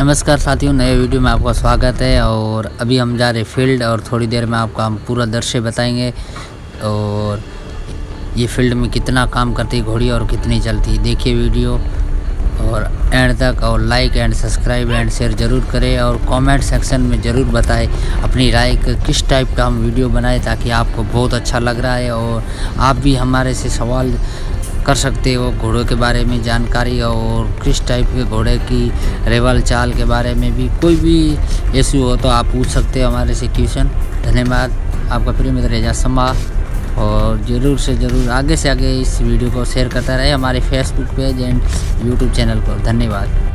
नमस्कार साथियों, नए वीडियो में आपका स्वागत है। और अभी हम जा रहे फील्ड और थोड़ी देर में आपका हम पूरा दृश्य बताएंगे और ये फील्ड में कितना काम करती घोड़ी और कितनी चलती। देखिए वीडियो और एंड तक और like and subscribe and share ज़रूर करें और कमेंट सेक्शन में ज़रूर बताएं अपनी राय किस टाइप का हम वीडियो बनाएं ताकि आपको बहुत अच्छा लग रहा है। और आप भी हमारे से सवाल कर सकते हो घोड़ों के बारे में जानकारी और किस टाइप के घोड़े की रेवल चाल के बारे में भी कोई भी इश्यू हो तो आप पूछ सकते हो हमारे से क्वेश्चन। धन्यवाद। आपका प्रिय मित्र अजाज सम्मा। और ज़रूर से ज़रूर आगे इस वीडियो को शेयर करता रहे हमारे Facebook page and YouTube channel को। धन्यवाद।